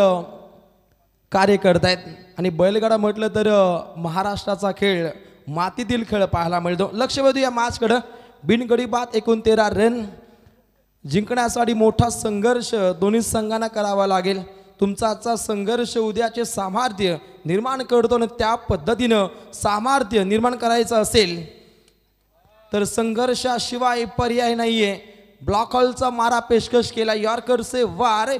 कार्य करतायत आणि बैलगाडा म्हटलं तर महाराष्ट्राचा खेळ, मातीतील खेळ पाहायला मिळतो. लक्ष वेधूया मॅचकडं. बिनगडी बाद एकूण तेरा रन. जिंकण्यासाठी मोठा संघर्ष दोन्ही संघांना करावा लागेल. तुमचा आजचा संघर्ष उद्याचे सामर्थ्य निर्माण करतो आणि त्या पद्धतीनं सामर्थ्य निर्माण करायचं असेल तर संघर्षाशिवाय पर्याय नाही आहे. ब्लॉक हॉलचा मारा पेशकश केला. यॉर्करचे वार,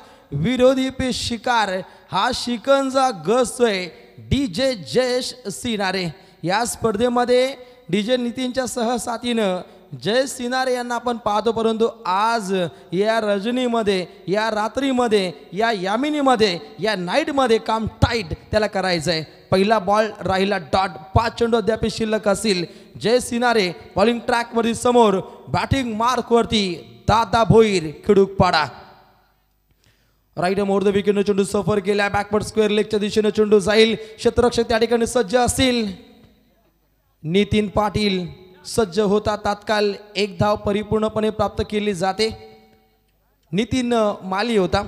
विरोधी पे शिकार. हा शिकंजा गसतोय डीजे जयेश सिनारे. या स्पर्धेमध्ये डीजे नितीनच्या सहसाथीनं जयेश सिनारे यांना आपण पाहतो, परंतु आज या रजनीमध्ये, या रात्रीमध्ये, या यामिनीमध्ये, या नाईटमध्ये काम टाईट त्याला करायचं आहे. पहिला बॉल राहिला डॉट. पाच चेंडू अद्याप शिल्लक असतील. जयेश सिनारे बॉलिंग ट्रॅकवरती समोर, बॅटिंग मार्कवरती Dada Bhoir Khidukpada. Right more the विकेटनं चेंडू सफर केला. बॅकवर्ड स्क्वेअर लेगच्या दिशेनं चेंडू जाईल. क्षेत्ररक्षक त्या ठिकाणी सज्ज असतील. नितीन पाटील सज्ज होता तात्काळ. एक धाव परिपूर्णपणे प्राप्त केली जाते. नितीन माली होता.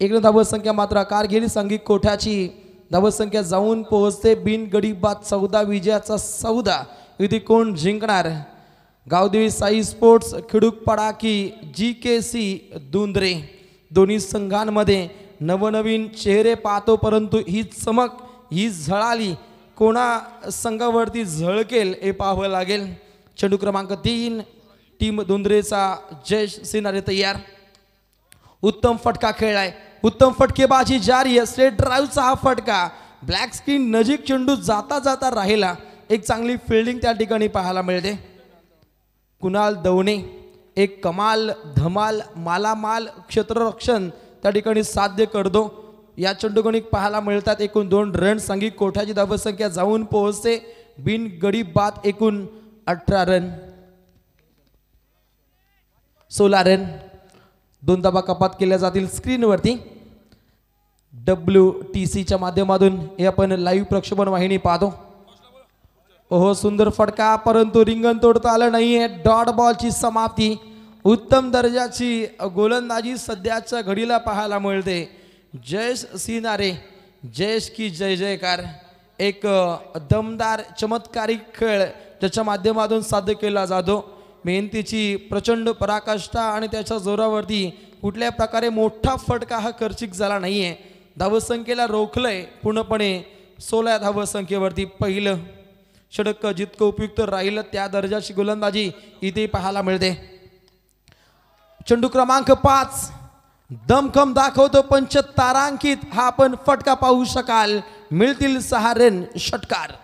एक धावसंख्या मात्र आकार घेली सांघिक कोठ्याची. धावसंख्या जाऊन पोहोचते बिन गडी बाद चौदा. विजयाचा सौदा इथे कोण जिंकणार? गावदेवी साई स्पोर्ट्स खिडूकपाडा की जी के सी दुंद्रे. दोन्ही संघांमध्ये नवनवीन चेहरे पाहतो, परंतु ही चमक, ही झळाली कोणा संघावरती झळकेल हे पाहावं लागेल. चेंडू क्रमांक तीन, टीम दुंद्रेचा जयेश सिनारे तयार. उत्तम फटका खेळलाय. उत्तम फटकेबाजी जारी आहे. स्ट्रेट ड्राईव्हचा हा फटका. ब्लॅक स्क्रीन नजीक चेंडू जाता जाता राहिला. एक चांगली फिल्डिंग त्या ठिकाणी पाहायला मिळते. कुणाल दवणे एक कमाल धमाल मालामाल क्षेत्ररक्षण त्या ठिकाणी साध्य करतो. या चेंडूगणिक पाहायला मिळतात. एकूण दोन रन. सांघिक कोठ्याची धावसंख्या जाऊन पोहोचते बिन गडी बाद एकूण अठरा रन. सोळा रन. दोन धावा कपात केल्या जातील. स्क्रीनवरती डब्ल्यू टी सीच्या माध्यमातून हे आपण लाईव्ह प्रक्षेपण वाहिनी पाहतो. ओहो सुंदर फटका, परंतु रिंगण तोडता आलं नाही आहे. डॉट बॉलची समाप्ती. उत्तम दर्जाची गोलंदाजी सध्याच्या घडीला पाहायला मिळते. जयेश सिनारे जयेश की जय जयकार। एक दमदार चमत्कारिक खेळ त्याच्या माध्यमातून साध्य केला जातो। मेहनतीची प्रचंड पराकाष्ठा आणि त्याच्या जोरावरती कुठल्या प्रकारे मोठा फटका हा खर्चिक झाला नाहीये। धावसंख्येला रोखलंय पूर्णपणे। सोळा धावसंख्येवरती पहिलं षटक जितकं उपयुक्त राहिलं त्या दर्जाची गोलंदाजी इथे पाहायला मिळते। चेंडू क्रमांक पाच दमखम दाखवतो। पंचतारांकित हा आपण फटका पाहू शकाल। मिळतील सहा रन षटकार।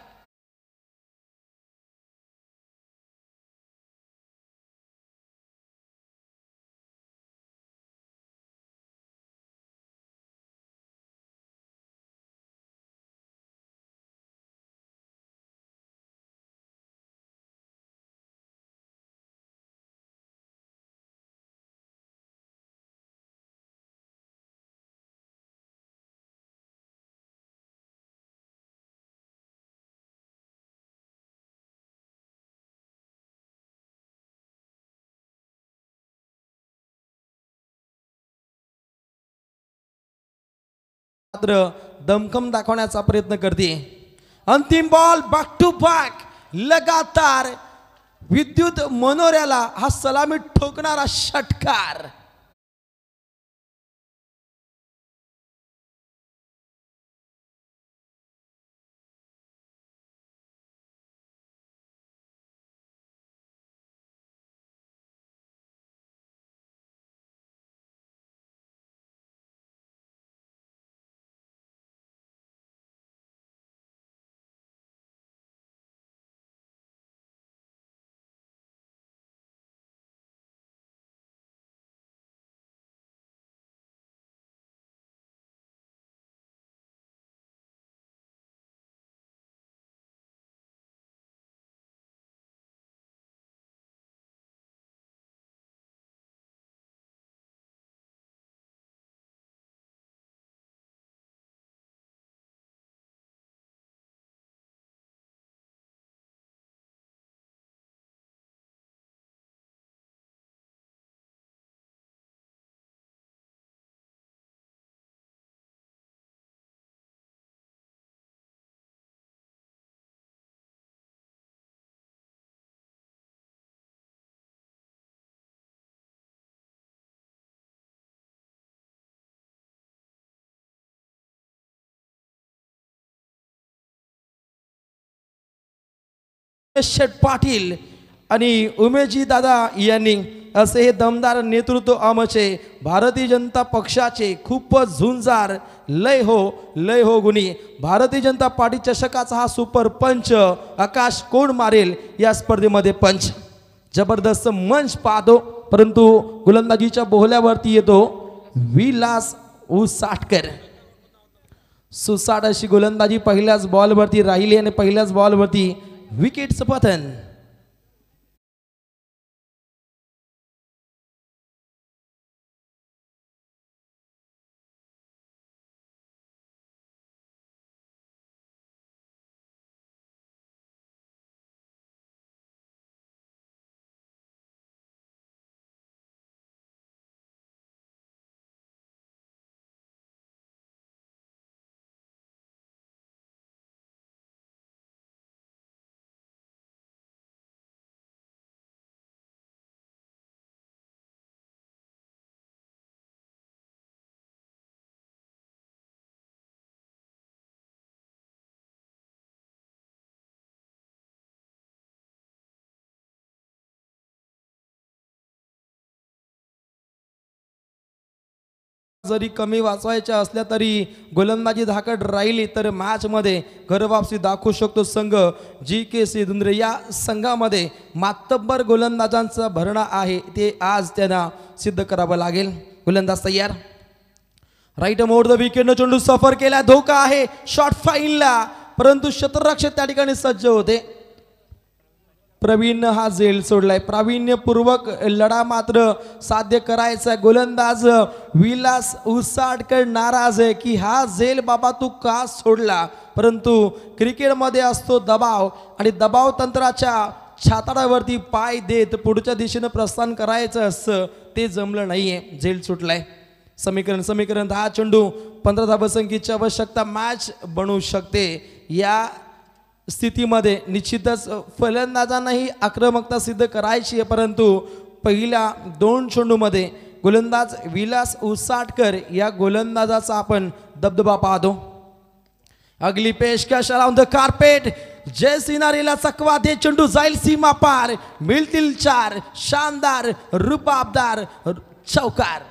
दमखम दाखवण्याचा प्रयत्न करते। अंतिम बॉल बैक टू बैक लगातार विद्युत मनोऱ्याला हा सलामी ठोकणारा षटकार। शेठ पाटील आणि उमेशजी दादा यांनी असे हे दमदार नेतृत्व आमचे भारतीय जनता पक्षाचे खूपच झुंजार। लय हो लय हो गुणी। भारतीय जनता पार्टी चषकाचा हा सुपर पंच आकाश कोण मारेल या स्पर्धेमध्ये पंच। जबरदस्त मंच पाहतो परंतु गोलंदाजीच्या बोहल्यावरती येतो विलास उसाटकर। सुसाट अशी गोलंदाजी पहिल्याच बॉलवरती राहिली आणि पहिल्याच बॉलवरती विकेटचं पतन। जरी कमी वाचवायच्या असल्या तरी गोलंदाजी धाकड राहिली तर मॅच मध्ये घरवापसी दाखवू शकतो संघ। जी के सी दुंद्रे या संघामध्ये मातब्बर गोलंदाजांचा भरणा आहे, ते आज त्यांना सिद्ध करावं लागेल। गोलंदाज तयार। राईट मोड द विकेटनं चेंडू सफर केला। धोका आहे शॉट फाईलला परंतु क्षेत्ररक्षक त्या ठिकाणी सज्ज होते। प्रवीण हा जेल सोडलाय। प्रावीण्यपूर्वक लढा मात्र साध्य करायचा। गोलंदाज विलास उसाटकर नाराज आहे की हा जेल बाबा तू का सोडला। परंतु क्रिकेटमध्ये असतो दबाव आणि दबाव तंत्राच्या छाताडावरती पाय देत पुढच्या दिशेने प्रस्थान करायचं असं, ते जमलं नाहीये। जेल सुटलाय। समीकरण समीकरण हा चेंडू पंद्रह धावसंख्येची आवश्यकता मॅच बनू शकते। या स्थितीमध्ये निश्चितच फलंदाजांनाही आक्रमकता सिद्ध करायची आहे, परंतु पहिल्या दोन चेंडूमध्ये गोलंदाज विलास उसाटकर या गोलंदाजाचा आपण दबदबा पाहतो। अगली पेशकश अराउंड द कार्पेट, जय सिनारीला चकवा दे, चेंडू जाईल सीमा पार, मिळतील चार, शानदार रुबाबदार चौकार।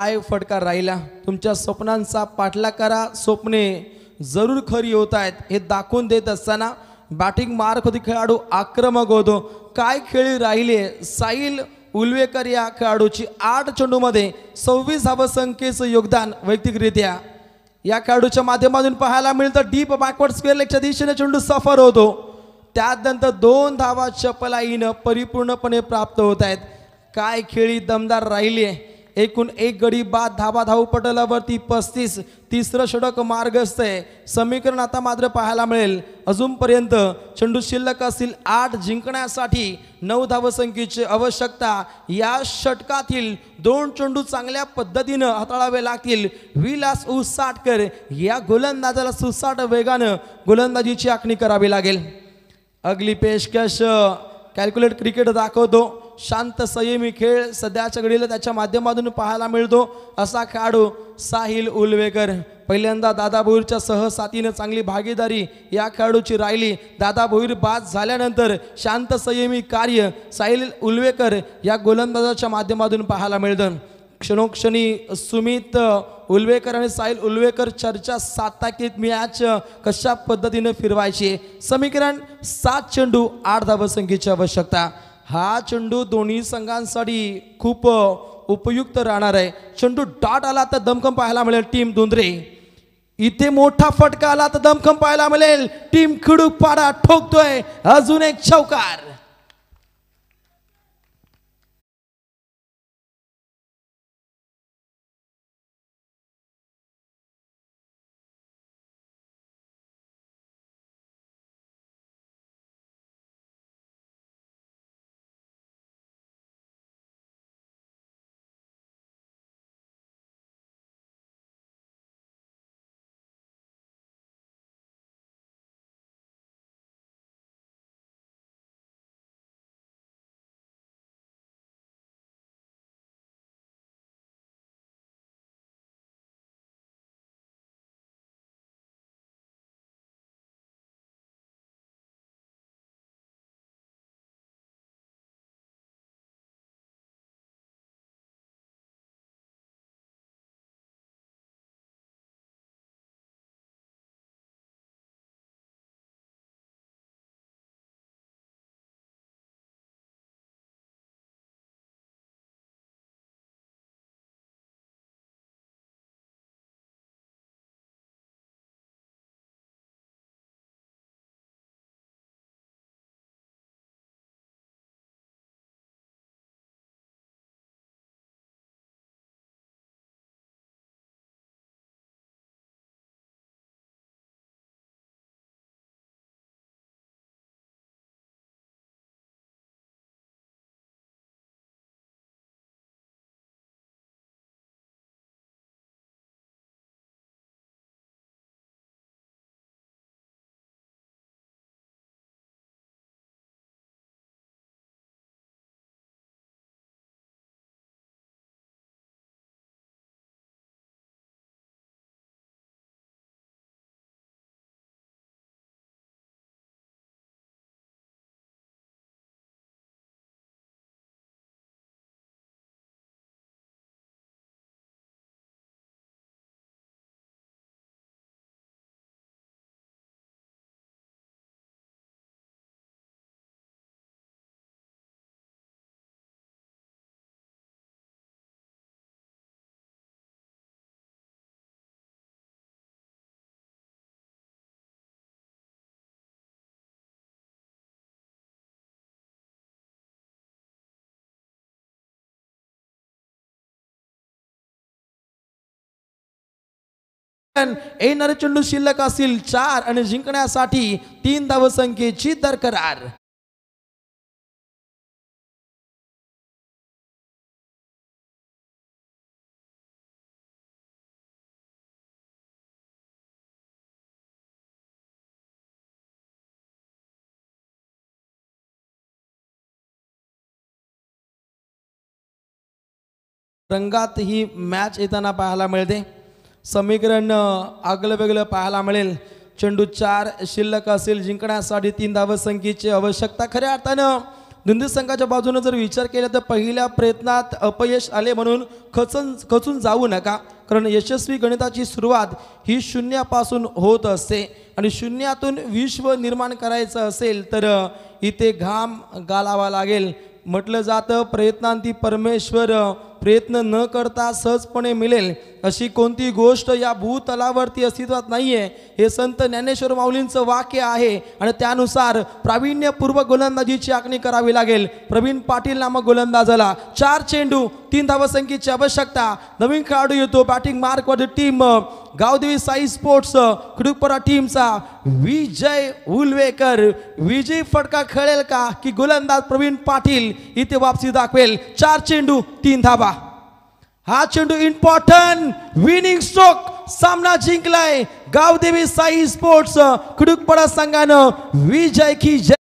काय फटका राहिला, तुमच्या स्वप्नांचा पाठलाग करा, स्वप्ने जरूर खरी होत आहेत हे दाखवून देत असताना बॅटिंग मार्क होती खेळाडू आक्रमक होतो। काय खेळी राहिले, साहिल उल्वेकर या खेळाडूची आठ चेंडूमध्ये सव्वीस धावसंख्येचं योगदान वैयक्तिकरित्या या खेळाडूच्या माध्यमातून पाहायला मिळतं। डीप बॅकवर्ड स्क्वेअर लेगच्या दिशेने चेंडू सफर होतो, त्यानंतर दोन धावा चपलाईनं परिपूर्णपणे प्राप्त होत आहेत। काय खेळी दमदार राहिली, एकूण एक गडी बाद धावा धाव पटलावरती पस्तीस, तिसरं षटक मार्गस्थ आहे। समीकरण आता मात्र पाहायला मिळेल, अजूनपर्यंत चेंडू शिल्लक असतील आठ, जिंकण्यासाठी नऊ धावसंख्येची आवश्यकता। या षटकातील दोन चेंडू चांगल्या पद्धतीनं हाताळावे लागतील। विलास उसाटकर या गोलंदाजाला सुसाट वेगानं गोलंदाजीची आखणी करावी लागेल। अगली पेशकश कॅल्क्युलेट क्रिकेट दाखवतो, शांत संयमी खेळ सध्याच्या घडीला त्याच्या माध्यमातून पाहायला मिळतो असा खेळाडू साहिल उल्वेकर। पहिल्यांदा दादा भोईरच्या सहसाथीनं चांगली भागीदारी या खेळाडूची राहिली, दादा भोईर बाद झाल्यानंतर शांत संयमी कार्य साहिल उल्वेकर या गोलंदाजाच्या माध्यमातून पाहायला मिळतं। क्षणोक्षणी सुमित उल्वेकर आणि साहिल उल्वेकर चर्चा साधतात की मॅच कशा पद्धतीनं फिरवायची। समीकरण सात, चेंडू आठ धावसंख्येची आवश्यकता। हा चेंडू दोन्ही संघांसाठी खूप उपयुक्त राहणार आहे। चेंडू डॉट आला तर दमखम पाहायला मिळेल टीम दुंद्रे, इथे मोठा फटका आला तर दमखम पाहायला मिळेल। टीम खिडूकपाडा ठोकतोय अजून एक चौकार। येणारे चेंडू शिल्लक असेल चार आणि जिंकण्यासाठी तीन धावसंख्येची दरकरार। रंगात ही मॅच येताना पाहायला मिळते, समीकरण आगलं वेगळं पाहायला मिळेल। चेंडू चार शिल्लक असेल, जिंकण्यासाठी तीन धावसंख्येची आवश्यकता। खऱ्या अर्थानं दुंदे संघाच्या बाजूने जर विचार केला तर पहिल्या प्रयत्नात अपयश आले म्हणून खचून खचून जाऊ नका, कारण यशस्वी गणिताची सुरुवात ही शून्यापासून होत असते आणि शून्यातून विश्व निर्माण करायचं असेल तर इथे घाम गाळावा लागेल। म्हटलं जातं प्रयत्नांती परमेश्वर, प्रयत्न न करता सहजपणे मिळेल अशी कोणती गोष्ट या भूतलावरती अस्तित्वात नाही आहे, हे संत ज्ञानेश्वर माऊलींचं वाक्य आहे। आणि त्यानुसार प्रावीण्यपूर्व गोलंदाजीची आखणी करावी लागेल। प्रवीण पाटील नामक गोलंदाजाला चार चेंडू तीन धावसंख्येची आवश्यकता। नवीन खेळाडू येतो, बॅटिंग मार्कवर टीम गावदेवी साई स्पोर्ट्स खिडुकपाडा टीमचा विजय उलवेकर विजयी फटका खेळेल का की गोलंदाज प्रवीण पाटील इथे वापसी दाखवेल। चार चेंडू तीन धावा, हा चेंडू इम्पॉर्टंट विनिंग स्ट्रोक। सामना जिंकलाय गावदेवी साई स्पोर्ट्स खिडुकपाडा संघानं। विजय की जय।